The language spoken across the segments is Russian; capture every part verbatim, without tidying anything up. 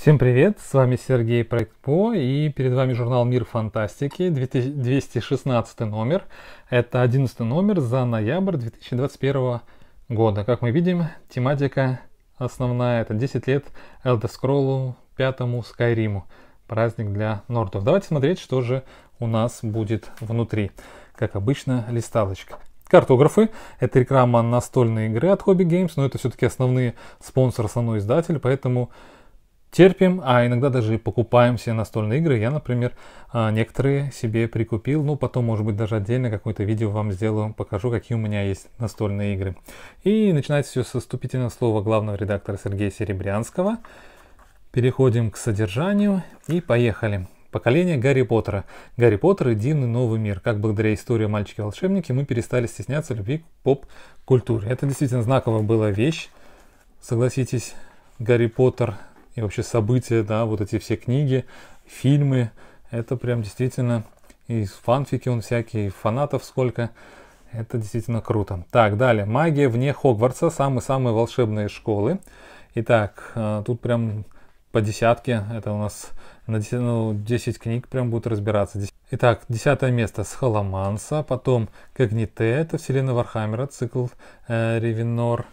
Всем привет, с вами Сергей ПроджектПо, и перед вами журнал «Мир Фантастики», двести шестнадцатый номер. Это одиннадцатый номер за ноябрь две тысячи двадцать первого года. Как мы видим, тематика основная — это десять лет Elder Scrolls пятому Skyrim, праздник для нордов. Давайте смотреть, что же у нас будет внутри. Как обычно, листалочка. Картографы — это реклама настольной игры от Hobby Games, но это все-таки основные спонсоры, основной издатель, поэтому терпим, а иногда даже и покупаем все настольные игры. Я, например, некоторые себе прикупил. Ну, потом, может быть, даже отдельно какое-то видео вам сделаю, покажу, какие у меня есть настольные игры. И начинается все со вступительного слова главного редактора Сергея Серебрянского. Переходим к содержанию и поехали. Поколение Гарри Поттера. Гарри Поттер — единый новый мир. Как благодаря истории «Мальчики-волшебники» мы перестали стесняться любви к поп-культуре. Это действительно знаковая была вещь. Согласитесь, Гарри Поттер... И вообще события, да, вот эти все книги, фильмы, это прям действительно, и фанфики он всякие, и фанатов сколько, это действительно круто. Так, далее, магия вне Хогвартса, самые-самые волшебные школы. Итак, тут прям по десятке, это у нас на десять, ну, десять книг прям будут разбираться. Итак, десятое место — Схоломанса, потом Когните, это вселенная Вархаммера, цикл э, Ревенор.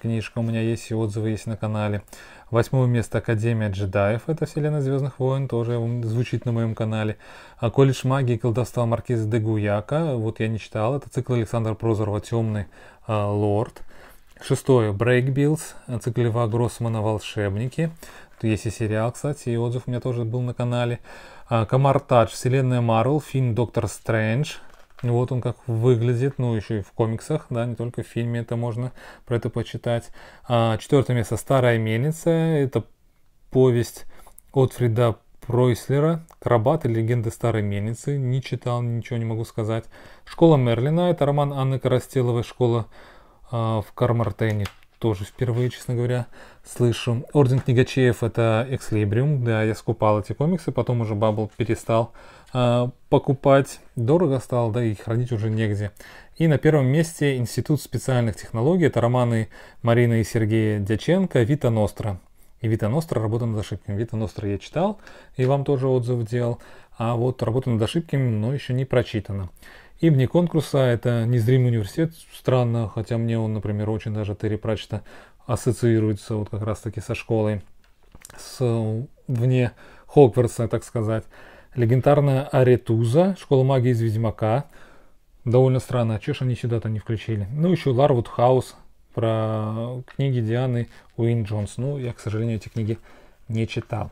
Книжка у меня есть, и отзывы есть на канале. Восьмое место — Академия джедаев. Это вселенная Звездных Войн, тоже звучит на моем канале. Колледж магии и колдовства Маркиза де Гуяка. Вот я не читал. Это цикл Александра Прозорова «Темный э, лорд». Шестое — Брейкбилдс. Цикл Льва Гроссмана «Волшебники». Тут есть и сериал, кстати, и отзыв у меня тоже был на канале. Камар Тадж. Вселенная Марвел. Фильм «Доктор Стрэндж». Вот он как выглядит, ну еще и в комиксах, да, не только в фильме, это можно про это почитать. А, четвертое место — «Старая мельница», это повесть Отфрида Пройслера, «Крабат и легенды старой мельницы», не читал, ничего не могу сказать. «Школа Мерлина», это роман Анны Коростеловой, «Школа а, в Кармартене», тоже впервые, честно говоря, слышу. «Орден книгачеев» — это «Экслибриум», да, я скупал эти комиксы, потом уже Бабл перестал покупать, дорого стало, да и хранить уже негде. И на первом месте «Институт специальных технологий», это романы Марины и Сергея Дяченко, «Вита Ностра». И «Вита Ностра. Работа над ошибками». «Вита Ностра» я читал и вам тоже отзыв делал, а вот «Работа над ошибками», но еще не прочитано. И вне конкурса — это «Незримый университет». Странно, хотя мне он, например, очень даже Терри Пратчета ассоциируется вот как раз таки со школой, с вне Хогвартса, так сказать. Легендарная «Аретуза», «Школа магии из Ведьмака». Довольно странно, чё ж они сюда-то не включили. Ну, еще «Ларвуд Хаус», про книги Дианы Уин Джонс. Ну, я, к сожалению, эти книги не читал.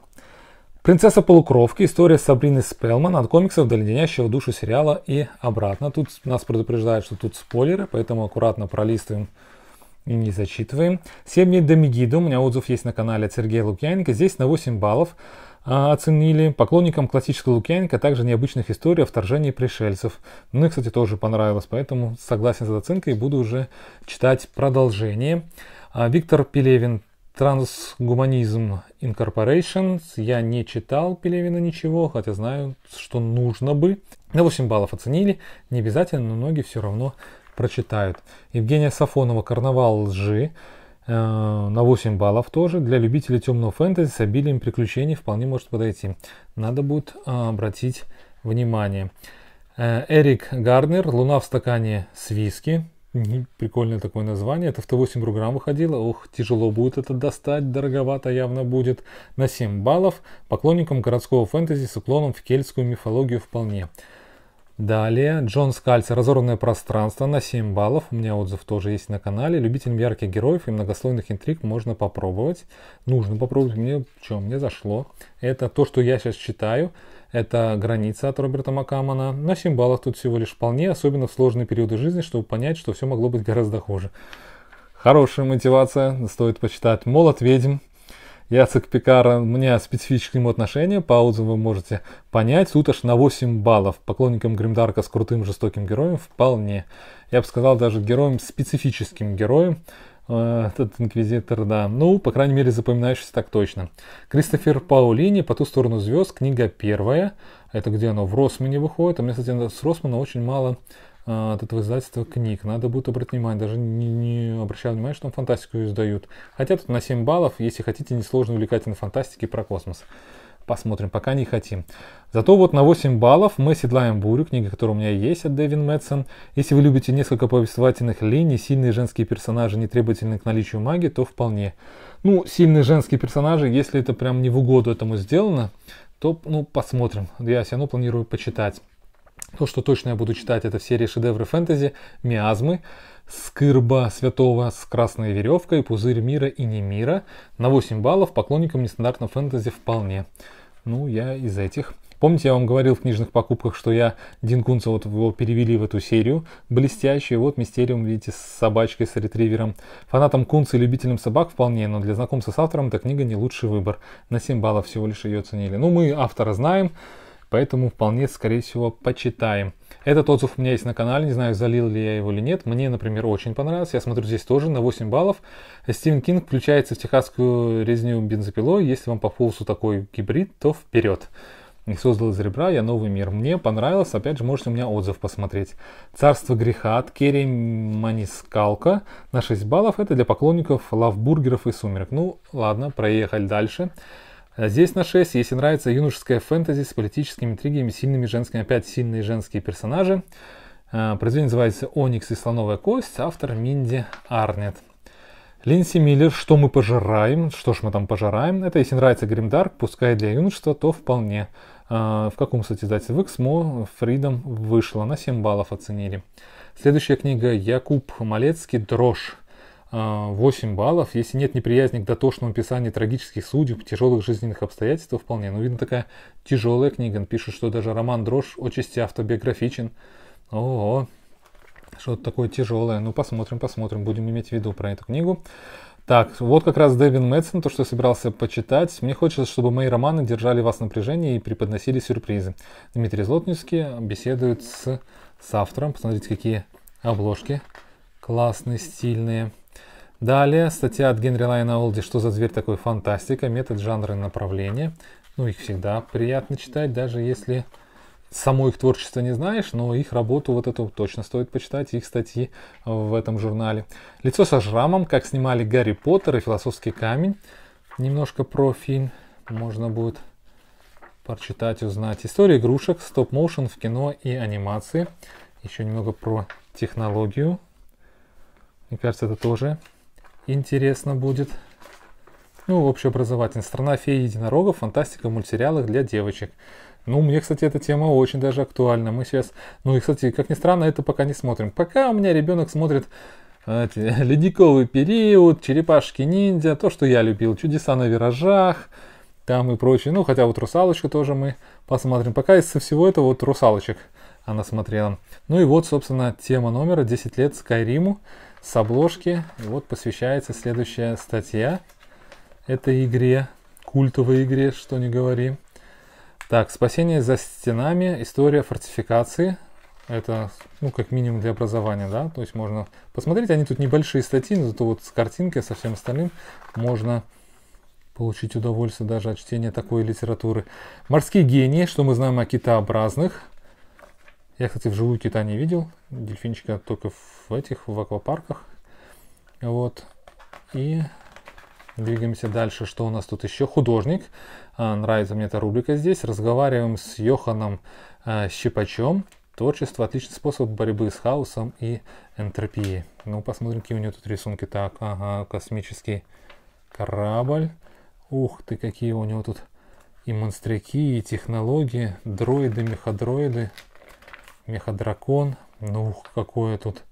«Принцесса полукровки. История Сабрины Спелман. От комиксов до леденящего душу сериала и обратно». Тут нас предупреждают, что тут спойлеры, поэтому аккуратно пролистываем и не зачитываем. «Семь дней до Мегиды». У меня отзыв есть на канале от Сергея Лукьяненко. Здесь на восемь баллов оценили. Поклонникам классического Лукьяненко, также необычных историй о вторжении пришельцев. Мне, кстати, тоже понравилось, поэтому согласен с оценкой и буду уже читать продолжение. Виктор Пелевин, «Трансгуманизм Инкорпорейшн». Я не читал Пелевина ничего, хотя знаю, что нужно бы. На восемь баллов оценили. Не обязательно, но многие все равно прочитают. Евгения Сафонова, «Карнавал лжи», на восемь баллов тоже. Для любителей темного фэнтези с обилием приключений вполне может подойти. Надо будет обратить внимание. Эрик Гарднер, «Луна в стакане с виски». Прикольное такое название. Это в тэ восемь руграм выходило. Ох, тяжело будет это достать, дороговато явно будет. На семь баллов. Поклонникам городского фэнтези с уклоном в кельтскую мифологию вполне. Далее, Джон Скальц, «Разорванное пространство», на семь баллов. У меня отзыв тоже есть на канале. Любителям ярких героев и многослойных интриг можно попробовать. Нужно попробовать. Мне, что, мне зашло. Это то, что я сейчас читаю. Это «Граница» от Роберта Маккамана. На семь баллов тут всего лишь вполне, особенно в сложные периоды жизни, чтобы понять, что все могло быть гораздо хуже. Хорошая мотивация, стоит почитать. «Молот ведьм». Яцек Пикара, у меня специфическое к нему отношение, по отзывам вы можете понять. Тут аж на восемь баллов. Поклонникам гримдарка с крутым жестоким героем вполне. Я бы сказал, даже героем, специфическим героем. Этот инквизитор, да. Ну, по крайней мере, запоминающийся так точно. Кристофер Паолини, «По ту сторону звезд», книга первая. Это где оно? В Росмане выходит. А мне, кстати, с Росмана очень мало от этого издательства книг. Надо будет обратить внимание, даже не, не обращая внимания, что там фантастику издают. Хотя тут на семь баллов, если хотите, несложно увлекательной фантастики про космос. Посмотрим, пока не хотим. Зато вот на восемь баллов мы седлаем бурю, книга, которая у меня есть, от Дэвин Мэтсон. Если вы любите несколько повествовательных линий, сильные женские персонажи, не требовательные к наличию магии, то вполне. Ну, сильные женские персонажи, если это прям не в угоду этому сделано, то, ну, посмотрим. Я все равно планирую почитать. То, что точно я буду читать, это в серии шедевры фэнтези «Миазмы», «Скырба святого с красной веревкой», «Пузырь мира и не мира». На восемь баллов поклонникам нестандартного фэнтези вполне. Ну, я из этих. Помните, я вам говорил в книжных покупках, что я Дин Кунца, вот его перевели в эту серию блестящий. Вот «Мистериум», видите, с собачкой, с ретривером. Фанатам Кунца и любителям собак вполне, но для знакомства с автором эта книга не лучший выбор. На семь баллов всего лишь ее оценили. Ну, мы автора знаем, поэтому вполне, скорее всего, почитаем. Этот отзыв у меня есть на канале, не знаю, залил ли я его или нет. Мне, например, очень понравился. Я смотрю здесь тоже на восемь баллов. Стивен Кинг включается в техасскую резню бензопилой. Если вам по вкусу такой гибрид, то вперед. И создал из ребра я новый мир. Мне понравилось. Опять же, можете у меня отзыв посмотреть. «Царство греха» от Керри Манискалка на шесть баллов. Это для поклонников лавбургеров и сумерек. Ну, ладно, проехали дальше. Здесь на шесть. Если нравится юношеская фэнтези с политическими интригами, сильными женскими, опять сильные женские персонажи. Произведение называется «Оникс и слоновая кость». Автор Минди Арнет. Линси Миллер, «Что мы пожираем?» Что ж мы там пожираем? Это если нравится гримдарк, пускай для юношества, то вполне. В каком, кстати, издательстве? В Эксмо Freedom вышла. На семь баллов оценили. Следующая книга Якуб Малецкий «Дрожь». восемь баллов. Если нет неприязни к дотошному описанию трагических судеб, тяжелых жизненных обстоятельств, то вполне. Ну, видно, такая тяжелая книга. Он пишет, что даже роман «Дрожь» отчасти автобиографичен. Ого. Что-то такое тяжелое. Ну, посмотрим, посмотрим. Будем иметь в виду про эту книгу. Так, вот как раз Дэвин Мэтсон, то, что я собирался почитать. Мне хочется, чтобы мои романы держали вас в напряжении и преподносили сюрпризы. Дмитрий Злотницкий беседует с, с автором. Посмотрите, какие обложки классные, стильные. Далее, статья от Генри Лайона Олди «Что за зверь такой? Фантастика. Метод, жанры, направления». Ну, их всегда приятно читать, даже если само их творчество не знаешь, но их работу вот эту точно стоит почитать, их статьи в этом журнале. «Лицо со шрамом. Как снимали Гарри Поттер и философский камень». Немножко про фильм можно будет прочитать, узнать. «История игрушек. Стоп-моушен в кино и анимации». Еще немного про технологию. Мне кажется, это тоже интересно будет. Ну, общеобразовательная. «Страна фей и единорогов. Фантастика в мультсериалах для девочек». Ну, мне, кстати, эта тема очень даже актуальна. Мы сейчас... Ну, и, кстати, как ни странно, это пока не смотрим. Пока у меня ребенок смотрит эти, «Ледниковый период», «Черепашки-ниндзя», то, что я любил, «Чудеса на виражах», там и прочее. Ну, хотя вот «Русалочку» тоже мы посмотрим. Пока из всего этого вот «Русалочек» она смотрела. Ну и вот, собственно, тема номера десять лет Скайриму. С обложки вот посвящается следующая статья этой игре, культовой игре, что не говори. Так, «Спасение за стенами. История фортификации». Это, ну, как минимум для образования, да, то есть можно посмотреть, они тут небольшие статьи, но зато вот с картинкой, со всем остальным можно получить удовольствие даже от чтения такой литературы. «Морские гении. Что мы знаем о китообразных». Я, кстати, вживую кита не видел, дельфинчика только в этих, в аквапарках. Вот. И двигаемся дальше. Что у нас тут еще? «Художник». А, нравится мне эта рубрика здесь. «Разговариваем с Йоханом а, Щипачем. Творчество – отличный способ борьбы с хаосом и энтропией». Ну, посмотрим, какие у него тут рисунки. Так, ага, космический корабль. Ух ты, какие у него тут и монстряки, и технологии, дроиды, мехадроиды. Меха-дракон, ну какое тут,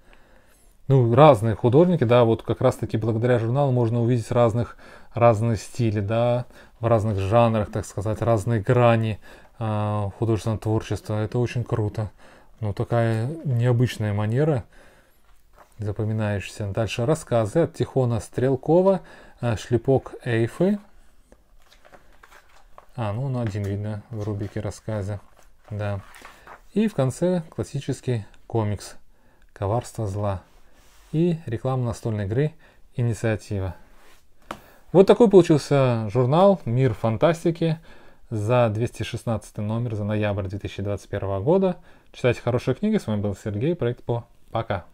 ну разные художники, да, вот как раз таки благодаря журналу можно увидеть разных, разные стили, да, в разных жанрах, так сказать, разные грани э, художественного творчества, это очень круто, ну такая необычная манера, запоминаешься. Дальше рассказы от Тихона Стрелкова, «Шлепок Эйфы», а, ну он один, видно, в рубрике рассказа, да. И в конце классический комикс «Коварство зла» и реклама настольной игры «Инициатива». Вот такой получился журнал «Мир фантастики». за двести шестнадцатый номер, за ноябрь две тысячи двадцать первого года. Читайте хорошие книги. С вами был Сергей, проект По. Пока.